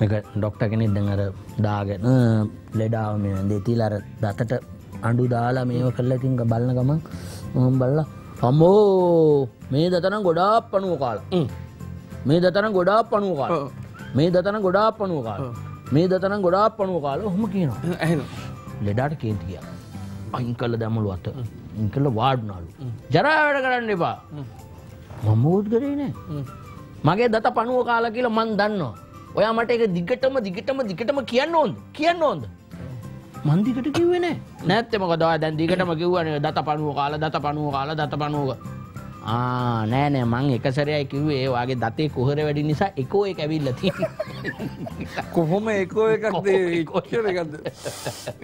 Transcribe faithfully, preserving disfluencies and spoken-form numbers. Maka dokter kini dengar daga, leda amin, deti lara, datang andu dala amin, maka lagi nggak balna kamang, balna, ambo, mei datang goda panu kal, mei datang goda panu kal, mei datang goda panu kal, mei datang goda panu kal, oh mungkin, leda ketiga, angkal ada malu atau, angkal ward nalu, jarang ada keran deh pak, mamud gede ini, maka datang panu kal lagi lo mandan no. Oya mata ke digatama digatama digatama kian nond kian nond mandi kata kiwe ne nete maka doa dan digatama kiwe ne data panu kala data panu kala data panu ah ne ne mang eka sariya kiwe wage date kohore wedi nisa eko ek abilla thi kohoma eko ekak de